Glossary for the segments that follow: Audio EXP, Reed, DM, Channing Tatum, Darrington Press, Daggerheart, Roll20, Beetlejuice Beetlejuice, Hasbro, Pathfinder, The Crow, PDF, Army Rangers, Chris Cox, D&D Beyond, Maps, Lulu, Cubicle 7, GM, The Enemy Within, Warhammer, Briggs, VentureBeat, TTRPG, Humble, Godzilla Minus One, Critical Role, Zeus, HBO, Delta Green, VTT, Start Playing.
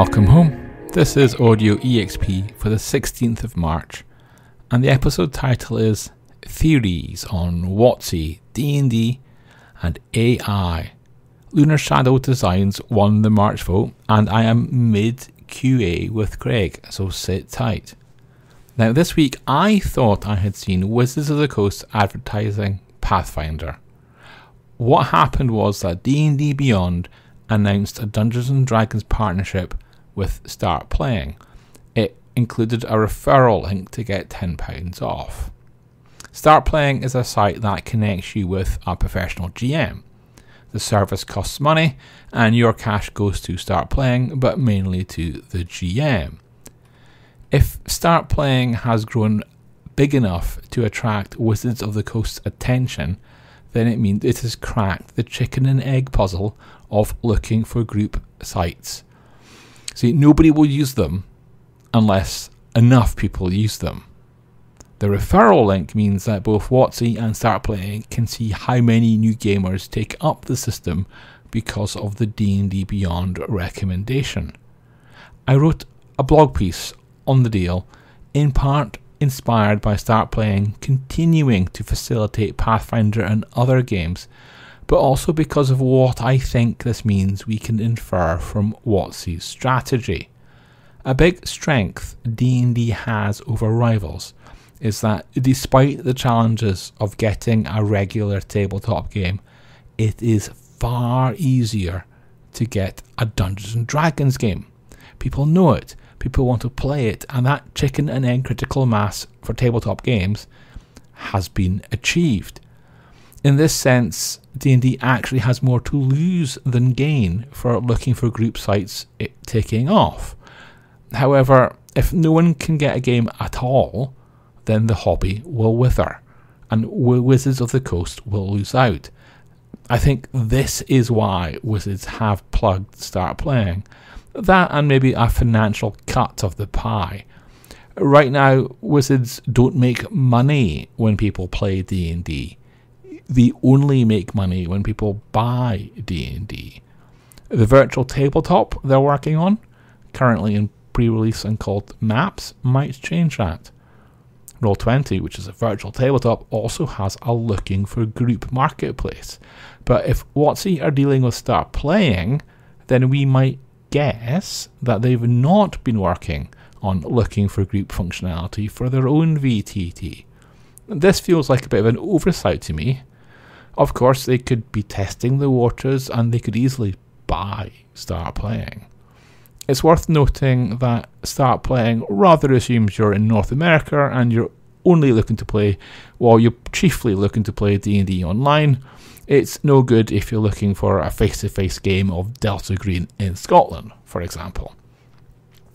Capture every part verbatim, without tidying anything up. Welcome home. This is Audio E X P for the sixteenth of March, and the episode title is Theories on WotC, D and D and A I. Lunar Shadow Designs won the March vote, and I am mid-Q A with Craig, so sit tight. Now this week I thought I had seen Wizards of the Coast advertising Pathfinder. What happened was that D and D Beyond announced a Dungeons and Dragons partnership with Start Playing. It included a referral link to get ten pounds off. Start Playing is a site that connects you with a professional G M. The service costs money and your cash goes to Start Playing, but mainly to the G M. If Start Playing has grown big enough to attract Wizards of the Coast's attention, then it means it has cracked the chicken and egg puzzle of looking for group sites. See, nobody will use them unless enough people use them. The referral link means that both WotC and Start Playing can see how many new gamers take up the system because of the D and D Beyond recommendation. I wrote a blog piece on the deal, in part inspired by Start Playing continuing to facilitate Pathfinder and other games, but also because of what I think this means we can infer from WotC's strategy. A big strength D and D has over rivals is that despite the challenges of getting a regular tabletop game, it is far easier to get a Dungeons and Dragons game. People know it, people want to play it, and that chicken and egg critical mass for tabletop games has been achieved. In this sense, D and D actually has more to lose than gain for looking for group sites it taking off. However, if no one can get a game at all, then the hobby will wither, and Wizards of the Coast will lose out. I think this is why Wizards have plugged Start Playing. That and maybe a financial cut of the pie. Right now, Wizards don't make money when people play D and D. They only make money when people buy D and D. The virtual tabletop they're working on, currently in pre-release and called Maps, might change that. Roll twenty, which is a virtual tabletop, also has a looking for group marketplace. But if WotC are dealing with Start Playing, then we might guess that they've not been working on looking for group functionality for their own V T T. This feels like a bit of an oversight to me. Of course, they could be testing the waters and they could easily buy Start Playing. It's worth noting that Start Playing rather assumes you're in North America and you're only looking to play, well, you're chiefly looking to play D and D online. It's no good if you're looking for a face-to-face game of Delta Green in Scotland, for example.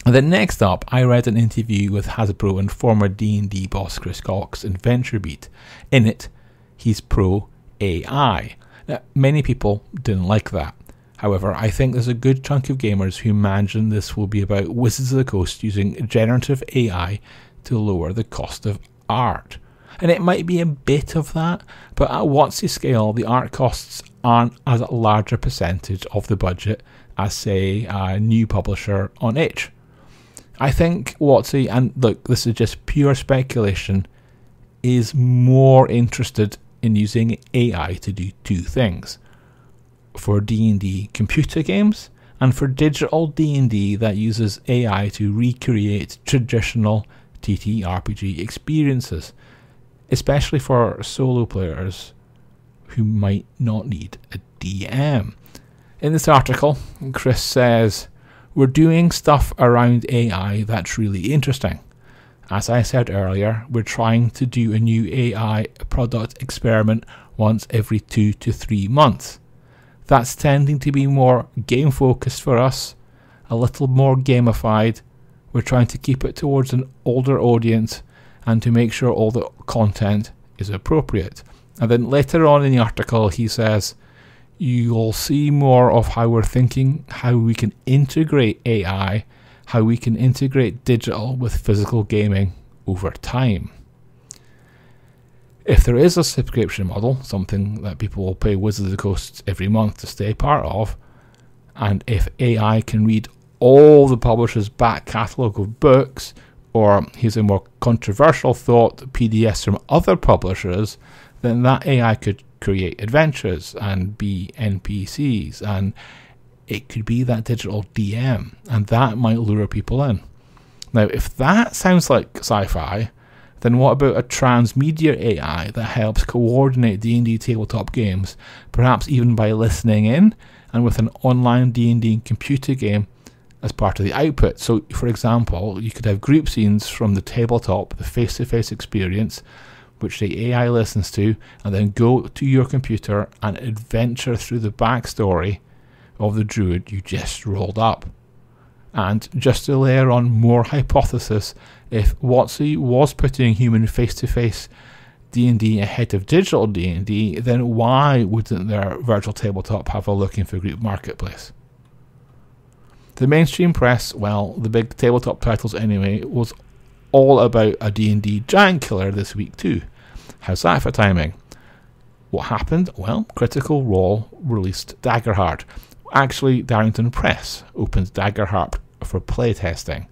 And then next up, I read an interview with Hasbro and former D and D boss Chris Cox in VentureBeat. In it, he's pro-A I. Now, many people didn't like that. However, I think there's a good chunk of gamers who imagine this will be about Wizards of the Coast using generative A I to lower the cost of art. And it might be a bit of that, but at WotC scale, the art costs aren't as a larger percentage of the budget as, say, a new publisher on itch. I think WotC, and look, this is just pure speculation, is more interested in using A I to do two things. For D and D computer games, and for digital D and D that uses A I to recreate traditional T T R P G experiences, especially for solo players who might not need a D M. In this article, Chris says, "We're doing stuff around A I that's really interesting. As I said earlier, we're trying to do a new A I product experiment once every two to three months. That's tending to be more game focused for us, a little more gamified. We're trying to keep it towards an older audience and to make sure all the content is appropriate." And then later on in the article he says, "You'll see more of how we're thinking, how we can integrate A I, how we can integrate digital with physical gaming over time." If there is a subscription model, something that people will pay Wizards of the Coast every month to stay part of, and if A I can read all the publisher's back catalogue of books, or here's a more controversial thought, P D Fs from other publishers, then that A I could create adventures and be N P Cs, and it could be that digital D M, and that might lure people in. Now, if that sounds like sci-fi, then what about a transmedia A I that helps coordinate D and D tabletop games, perhaps even by listening in, and with an online D and D computer game as part of the output? So, for example, you could have group scenes from the tabletop, the face-to-face experience, which the A I listens to, and then go to your computer and adventure through the backstory of the druid you just rolled up. And just to layer on more hypothesis, if WotC was putting human face-to-face D and D ahead of digital D and D, then why wouldn't their virtual tabletop have a looking for group marketplace? The mainstream press, well, the big tabletop titles anyway, was all about a D and D giant killer this week too. How's that for timing? What happened? Well, Critical Role released Daggerheart. Actually, Darrington Press opens Daggerheart for playtesting.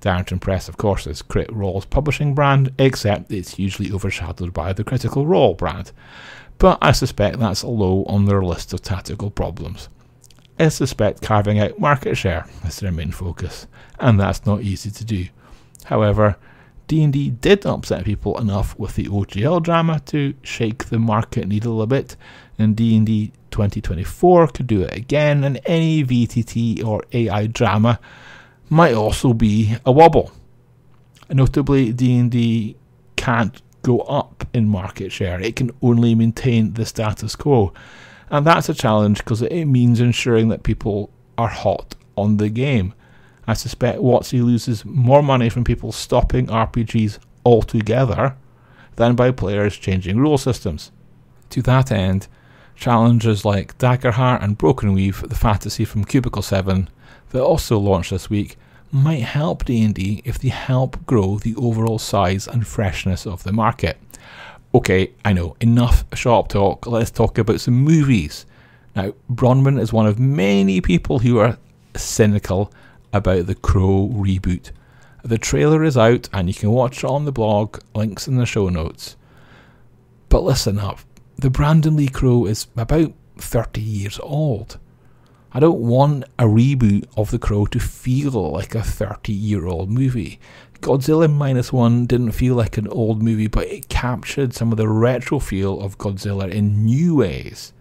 Darrington Press, of course, is Crit Role's publishing brand, except it's hugely overshadowed by the Critical Role brand. But I suspect that's low on their list of tactical problems. I suspect carving out market share is their main focus, and that's not easy to do. However, D and D did upset people enough with the O G L drama to shake the market needle a bit, and D and D twenty twenty-four could do it again, and any V T T or A I drama might also be a wobble. Notably, D and D can't go up in market share, it can only maintain the status quo, and that's a challenge because it means ensuring that people are hot on the game. I suspect WotC loses more money from people stopping R P Gs altogether than by players changing rule systems. To that end, challenges like Daggerheart and Broken Weave, the fantasy from Cubicle seven, that also launched this week, might help D and D if they help grow the overall size and freshness of the market. Okay, I know, enough shop talk, let's talk about some movies. Now, Bronwyn is one of many people who are cynical about the Crow reboot. The trailer is out and you can watch it on the blog, links in the show notes. But listen up, the Brandon Lee Crow is about thirty years old. I don't want a reboot of The Crow to feel like a thirty year old movie. Godzilla Minus One didn't feel like an old movie, but it captured some of the retro feel of Godzilla in new ways.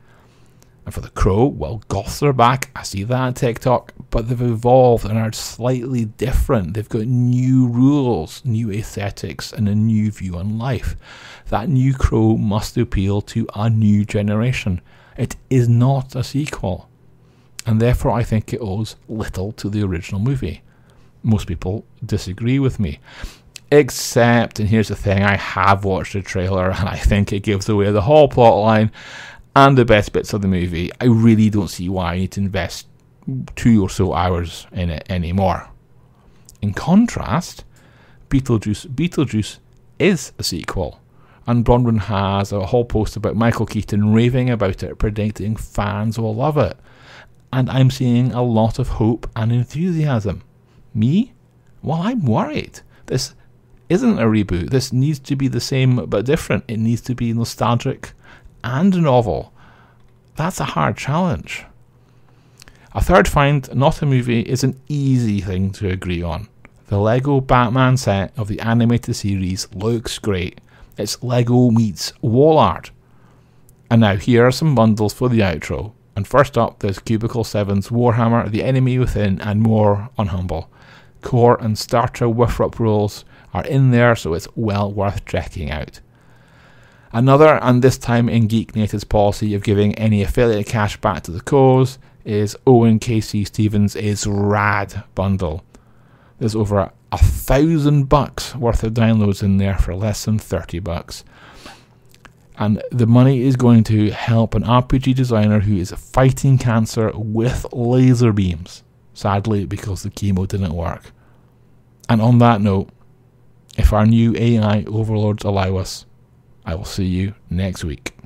And for The Crow, well, goths are back, I see that on TikTok, but they've evolved and are slightly different. They've got new rules, new aesthetics, and a new view on life. That new Crow must appeal to a new generation. It is not a sequel, and therefore I think it owes little to the original movie. Most people disagree with me. Except, and here's the thing, I have watched the trailer and I think it gives away the whole plot line and the best bits of the movie. I really don't see why I need to invest two or so hours in it anymore. In contrast, Beetlejuice Beetlejuice is a sequel, and Bronwyn has a whole post about Michael Keaton raving about it, predicting fans will love it. And I'm seeing a lot of hope and enthusiasm. Me? Well, I'm worried. This isn't a reboot. This needs to be the same but different. It needs to be nostalgic and novel. That's a hard challenge. A third find, not a movie, is an easy thing to agree on. The Lego Batman set of the animated series looks great. It's Lego meets wall art. And now here are some bundles for the outro. And first up, there's Cubicle seven's Warhammer, The Enemy Within, and more on Humble. Core and starter whiff-up rules are in there, so it's well worth checking out. Another, and this time in Geek Native's policy of giving any affiliate cash back to the cause, is Owen K C. Stevens' is Rad bundle. There's over a thousand bucks worth of downloads in there for less than thirty bucks. And the money is going to help an R P G designer who is fighting cancer with laser beams, sadly because the chemo didn't work. And on that note, if our new A I overlords allow us, I will see you next week.